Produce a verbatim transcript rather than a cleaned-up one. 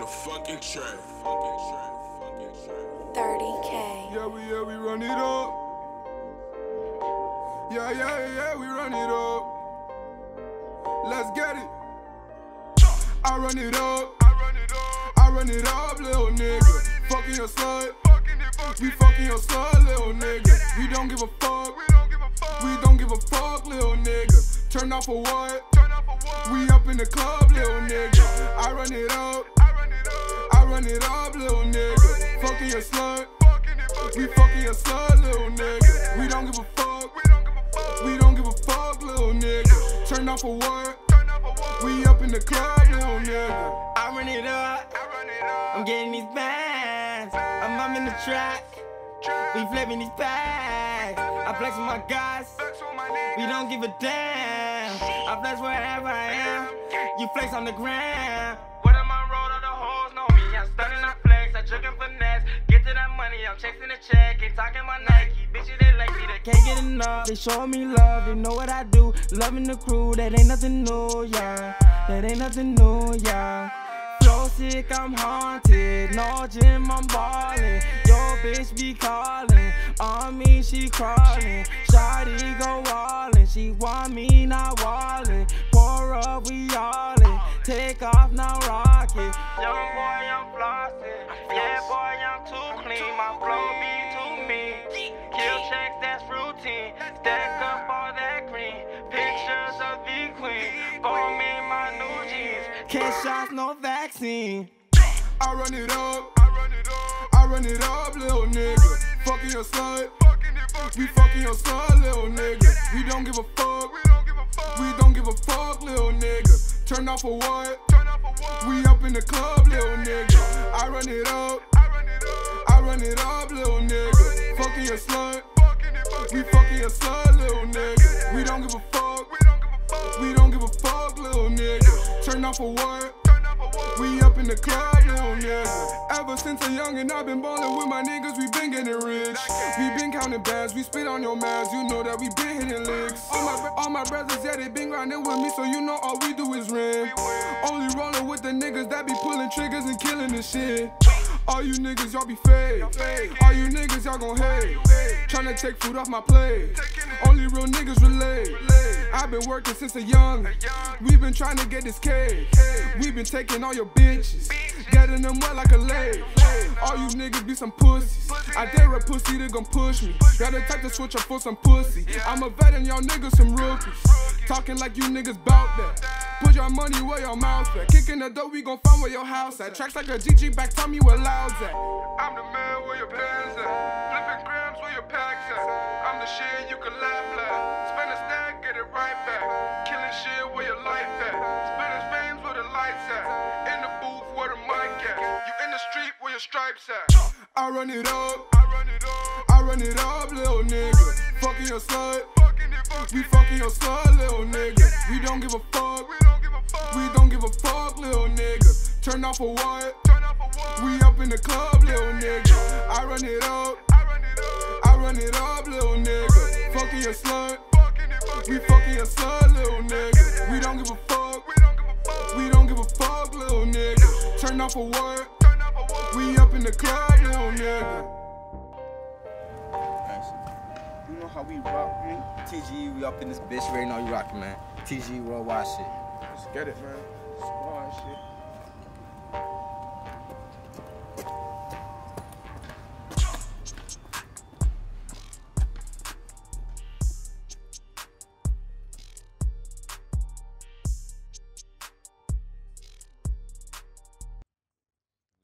The fucking track, fucking track, fucking track. thirty K. Yeah, we, yeah, we run it up. Yeah, yeah, yeah, we run it up. Let's get it. I run it up. I run it up. I run it up, little nigga. Fucking your son. We fucking your son, little nigga. We don't give a fuck. We don't give a fuck. We don't give a fuck, little nigga. Turn off for what? We up in the club, little nigga. I run it up. Run it up, little nigga. Fucking your slut. We fucking your slut, little nigga. We don't give a fuck. We don't give a fuck, little nigga. Turn off for what? We up in the club, little nigga. I run it up. I'm getting these bags. I'm up in the track. We flipping these bags. I flex with my guys. We don't give a damn. I flex wherever I am. You flex on the ground. What am I rolling? I'm chasing the check, ain't talking my Nike. Bitches, they like me, they can't get enough. They showing me love, they know what I do. Loving the crew, that ain't nothing new, yeah. That ain't nothing new, yeah. Flow sick, I'm haunted. No gym, I'm ballin'. Your bitch be calling. On me, she crawling. Shawty go wallin'. She want me, not wallin'. Pour up, we yallin'. Take off, now rock it. Young boy, I'm flossin'. Yeah, boy, I'm too clean. My flow be too mean. Kill checks, that's routine. Stack up all that green. Pictures of the queen. Foam in my new jeans. Can't shots, no vaccine. I run it up. I run it up. I run it up, little nigga. Fucking your slut. We fucking your slut, little nigga. We don't give a fuck. We don't give a fuck, little nigga. Turn off for what? We up in the club, little nigga. I run it up. I run it up, little nigga. Fucking your slut. We fucking your slut, little nigga. We don't give a fuck. We don't give a fuck, little nigga. Turn off for what? We up in the club, little nigga. Ever since I'm youngin', I've been ballin' with my niggas. We been getting rich. We been counting bands. We spit on your mans. You know that we been hitting licks. All my, all my brothers, yeah, they been grindin' with me, so you know all we do is rim. Only rollin' with the niggas that be pullin' triggers and killin' this shit. All you niggas, y'all be fake. All you niggas, y'all gon' hate. Tryna take food off my plate. Only real niggas relate. I've been working since a young. We've been trying to get this cake. We've been taking all your bitches, getting them wet like a leg. All you niggas be some pussies. I dare a pussy to gon' push me. Got the type to switch up for some pussy. I'm a vet and y'all niggas some rookies. Talking like you niggas bout that. Put your money where your mouth at. Kicking the door, we gon' find where your house at. Tracks like a G G back, tell me where loud's at. I'm the man where your pants at. Flipping grams where your packs at. I'm the shit you can laugh at. Spend a stack, get it right back. Killing shit where your life at. Spend his fans where the lights at. In the booth where the mic at. You in the street where your stripes at. I run it up. I run it up. I run it up, little nigga. Fucking your slut. We fucking your slut, little nigga. We don't give a fuck. We don't give a fuck, little nigga. Turn off for what? We up in the club, little nigga. I run it up. I run it up, little nigga. Fucking your slut. We fucking your slut, little nigga. We don't give a fuck. We don't give a fuck, little nigga. Turn off for what? We up in the club, little nigga. You know how we rock, man? T G, we up in this bitch right now, you rockin', man. T G Worldwide shit. Let's get it, man. Squad shit.